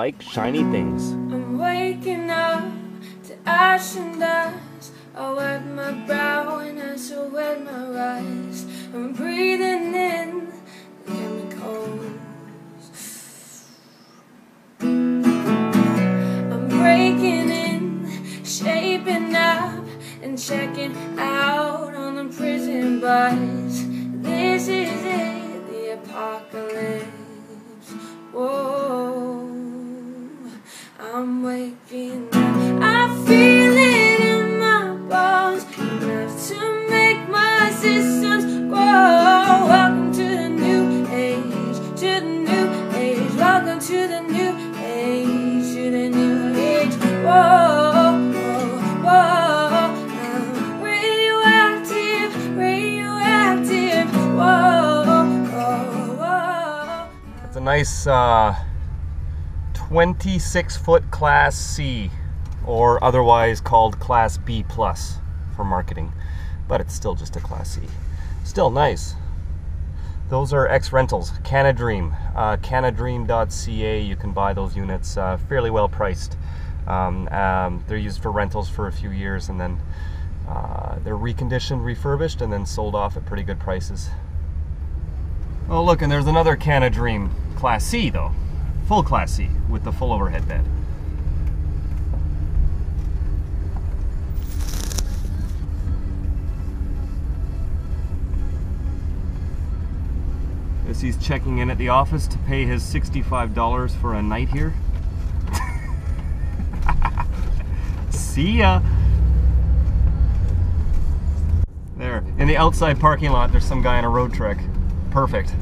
like shiny things. I'm waking up to ash and dust. I wet my brow and I so wet my eyes. I'm breathing in the chemicals. I'm breaking in, shaping up, and checking out on the prison bus. This is it, the apocalypse. Whoa, I'm waking up. I feel it in my bones, enough to make my systems grow. Welcome to the new age, to the new age. Welcome to the new age, to the new age. Whoa. Nice 26-foot Class C, or otherwise called Class B Plus for marketing, but it's still just a Class C. Still nice. Those are ex-rentals, Canadream, canadream.ca. You can buy those units fairly well priced. They're used for rentals for a few years, and then they're reconditioned, refurbished, and then sold off at pretty good prices. Oh look, and there's another Canadream Class C though. Full Class C with the full overhead bed. As he's checking in at the office to pay his $65 for a night here. See ya! There, in the outside parking lot there's some guy in a Roadtrek. Perfect.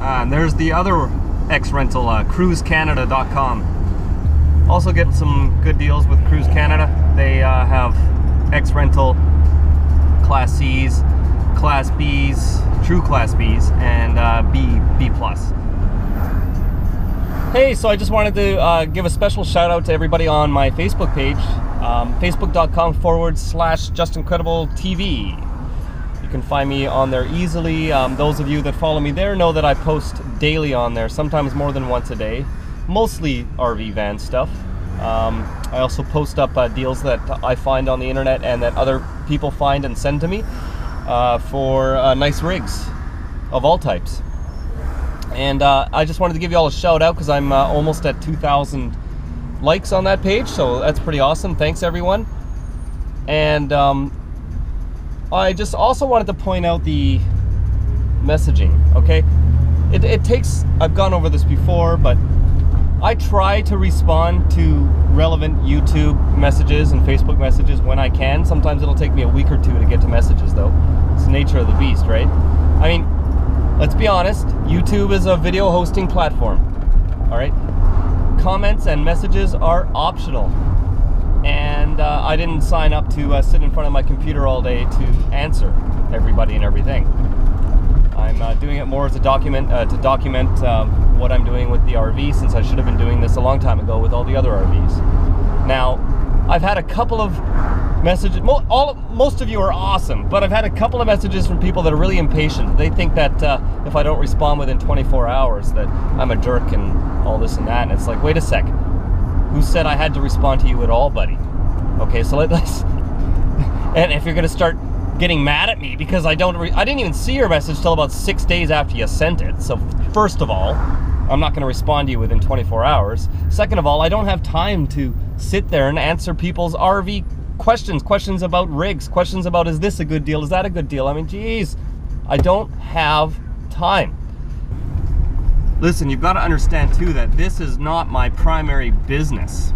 And there's the other ex-rental, CruiseCanada.com. Also getting some good deals with Cruise Canada. They have ex-rental Class C's, Class B's, true Class B's, and B plus. Hey, so I just wanted to give a special shout out to everybody on my Facebook page. Facebook.com/JustinCredibleTV. You can find me on there easily. Those of you that follow me there know that I post daily on there, sometimes more than once a day, mostly RV van stuff. I also post up deals that I find on the internet and that other people find and send to me for nice rigs of all types. And I just wanted to give you all a shout out because I'm almost at 2,000 likes on that page, so that's pretty awesome. Thanks everyone. And I just also wanted to point out the messaging, okay? It takes, I've gone over this before, but I try to respond to relevant YouTube messages and Facebook messages when I can. Sometimes it'll take me a week or two to get to messages though. It's the nature of the beast, right? I mean, let's be honest, YouTube is a video hosting platform, all right? Comments and messages are optional, and I didn't sign up to sit in front of my computer all day to answer everybody and everything. I'm doing it more as a document to document what I'm doing with the RV, since I should have been doing this a long time ago with all the other RVs. Now, I've had a couple of messages. Most of you are awesome, but I've had a couple of messages from people that are really impatient. They think that if I don't respond within 24 hours, that I'm a jerk and all this and that, and it's like, wait a second, who said I had to respond to you at all, buddy? Okay, so let's, and if you're gonna start getting mad at me because I didn't even see your message till about 6 days after you sent it, so first of all, I'm not gonna respond to you within 24 hours. Second of all, I don't have time to sit there and answer people's RV questions, questions about rigs, questions about is this a good deal, is that a good deal? I mean, geez, I don't have time. Listen, you've got to understand too that this is not my primary business.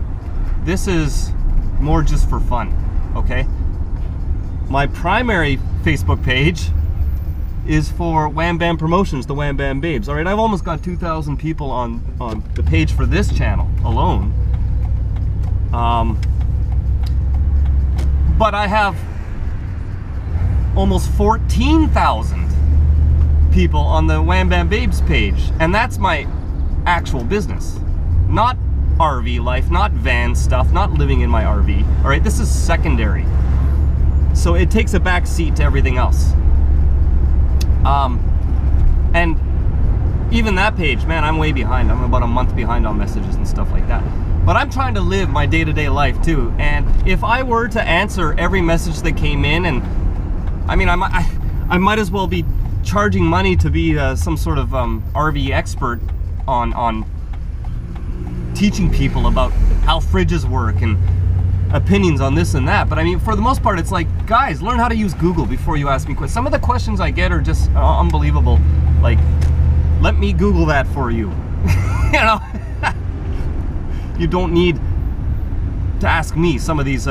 This is more just for fun, okay? My primary Facebook page is for Wham Bam Promotions, the Wham Bam Babes. All right, I've almost got 2,000 people on the page for this channel alone. But I have almost 14,000 people on the Wham Bam Babes page, and that's my actual business, not RV life, not van stuff, not living in my RV. All right, this is secondary, so it takes a back seat to everything else. And Even that page, man, I'm way behind. I'm about a month behind on messages and stuff like that. But I'm trying to live my day-to-day life too, and if I were to answer every message that came in, and I mean, I might as well be charging money to be some sort of RV expert on teaching people about how fridges work and opinions on this and that. But I mean, for the most part, it's like, guys, learn how to use Google before you ask me questions. Some of the questions I get are just unbelievable. Like, let me Google that for you. You know, you don't need to ask me some of these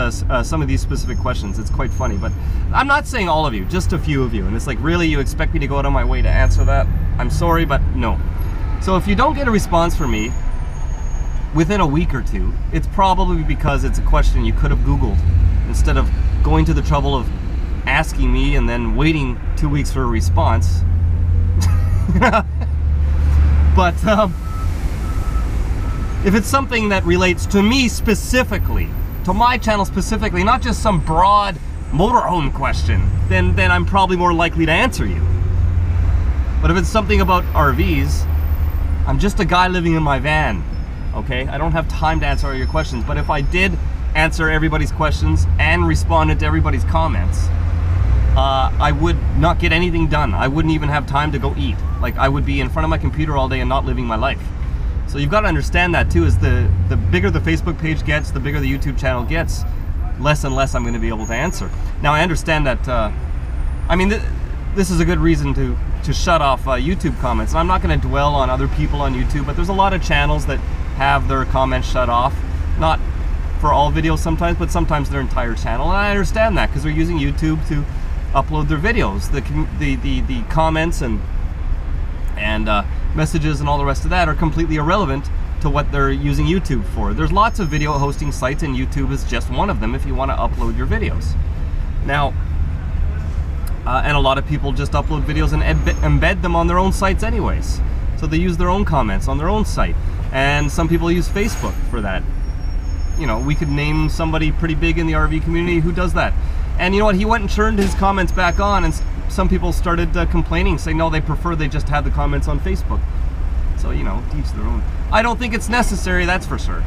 specific questions. It's quite funny, but I'm not saying all of you, just a few of you. And it's like, really, you expect me to go out of my way to answer that? I'm sorry, but no. So if you don't get a response from me within a week or two, it's probably because it's a question you could have Googled instead of going to the trouble of asking me and then waiting 2 weeks for a response. But if it's something that relates to me specifically, to my channel specifically, not just some broad motorhome question, then I'm probably more likely to answer you. But if it's something about RVs, I'm just a guy living in my van, okay? I don't have time to answer all your questions, but if I did answer everybody's questions and responded to everybody's comments, I would not get anything done. I wouldn't even have time to go eat. Like, I would be in front of my computer all day and not living my life. So you've got to understand that too, is the bigger the Facebook page gets, the bigger the YouTube channel gets, less and less I'm going to be able to answer. Now, I understand that, I mean, this is a good reason to shut off YouTube comments. And I'm not going to dwell on other people on YouTube, but there's a lot of channels that have their comments shut off. Not for all videos sometimes, but sometimes their entire channel. And I understand that, because they're using YouTube to upload their videos. The comments and messages and all the rest of that are completely irrelevant to what they're using YouTube for. There's lots of video hosting sites, and YouTube is just one of them if you want to upload your videos. Now, and a lot of people just upload videos and embed them on their own sites anyways. So they use their own comments on their own site. And some people use Facebook for that. You know, we could name somebody pretty big in the RV community who does that. And you know what, he went and turned his comments back on, and some people started complaining, saying no, they prefer they just had the comments on Facebook. So, you know, each their own. I don't think it's necessary, that's for sure.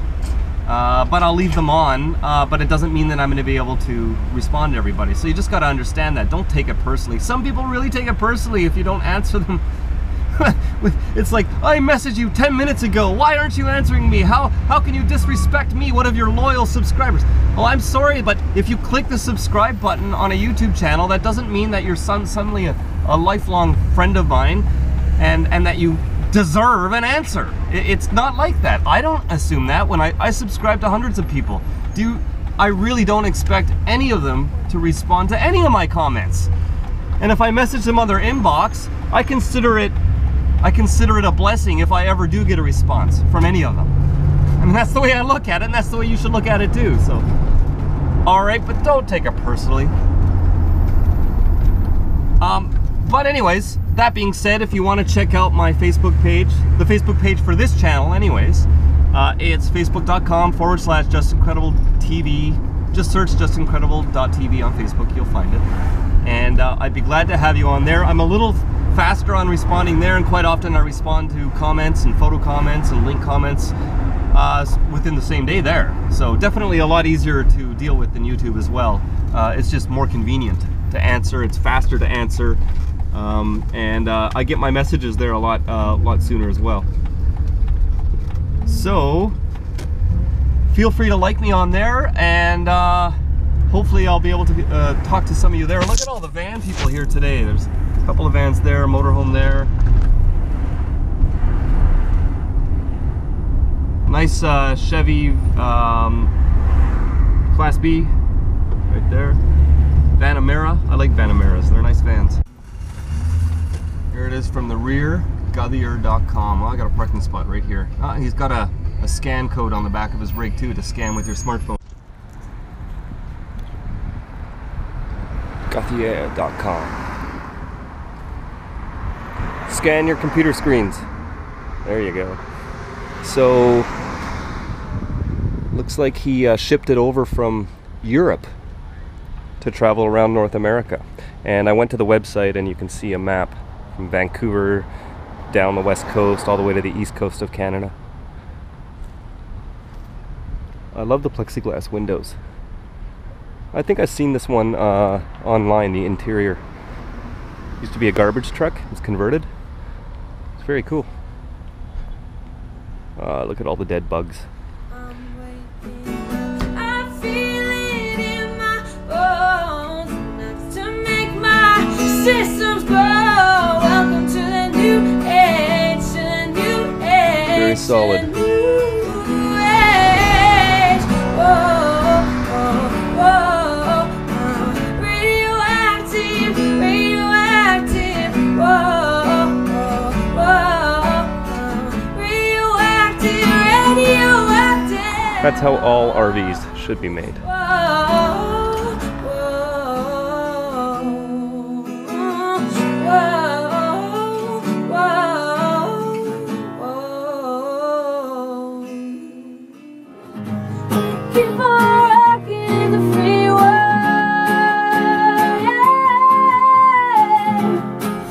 But I'll leave them on, but it doesn't mean that I'm going to be able to respond to everybody. So you just got to understand that. Don't take it personally. Some people really take it personally if you don't answer them. It's like, I messaged you 10 minutes ago, why aren't you answering me? How can you disrespect me, one of your loyal subscribers? Well, I'm sorry, but if you click the subscribe button on a YouTube channel, that doesn't mean that you're suddenly a lifelong friend of mine and that you deserve an answer. It's not like that. I don't assume that when I subscribe to hundreds of people. I really don't expect any of them to respond to any of my comments. And if I message them on their inbox, I consider it a blessing if I ever do get a response from any of them. I mean, that's the way I look at it, and that's the way you should look at it too. So, all right, but don't take it personally. But anyways, that being said, if you want to check out my Facebook page, the Facebook page for this channel anyways, it's facebook.com/JustinCredibleTV. Just search JustinCredible.tv on Facebook, you'll find it. And I'd be glad to have you on there. I'm a little faster on responding there, and quite often I respond to comments and photo comments and link comments within the same day there. So definitely a lot easier to deal with than YouTube as well. It's just more convenient to answer, it's faster to answer, and I get my messages there a lot sooner as well. So feel free to like me on there, and hopefully I'll be able to talk to some of you there. Look at all the van people here today. There's couple of vans there, motorhome there. Nice Chevy Class B right there. Vanamera, I like Vanameras, they're nice vans. Here it is from the rear, Guthier.com. Oh, I got a parking spot right here. He's got a scan code on the back of his rig too to scan with your smartphone. Guthier.com. Scan your computer screens. There you go. So, looks like he shipped it over from Europe to travel around North America. And I went to the website, and you can see a map from Vancouver down the west coast all the way to the east coast of Canada. I love the plexiglass windows. I think I've seen this one online, the interior. Used to be a garbage truck, it's converted. It's very cool. Look at all the dead bugs. Very solid. That's how all RVs should be made.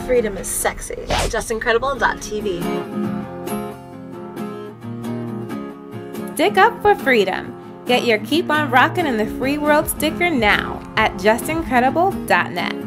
Freedom is sexy. JustinCredible.tv. Stick up for freedom. Get your Keep on Rockin' in the Free World sticker now at JustinCredible.net.